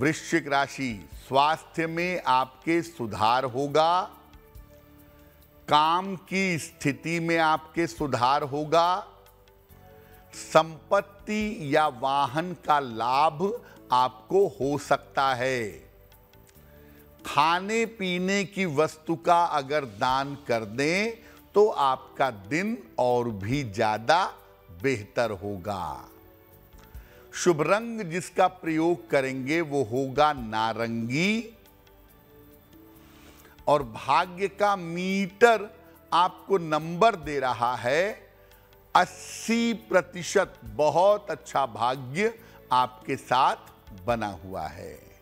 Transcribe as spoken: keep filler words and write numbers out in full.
वृश्चिक राशि, स्वास्थ्य में आपके सुधार होगा, काम की स्थिति में आपके सुधार होगा, संपत्ति या वाहन का लाभ आपको हो सकता है। खाने पीने की वस्तु का अगर दान कर दें तो आपका दिन और भी ज्यादा बेहतर होगा। शुभ रंग जिसका प्रयोग करेंगे वो होगा नारंगी, और भाग्य का मीटर आपको नंबर दे रहा है अस्सी प्रतिशत। बहुत अच्छा भाग्य आपके साथ बना हुआ है।